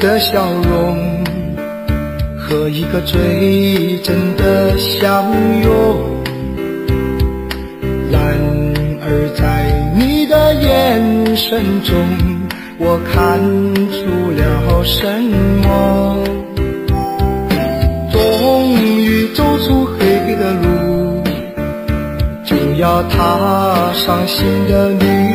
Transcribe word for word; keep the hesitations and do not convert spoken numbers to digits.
的笑容和一个最真的相拥，然而在你的眼神中，我看出了什么。终于走出黑黑的路，就要踏上新的旅程。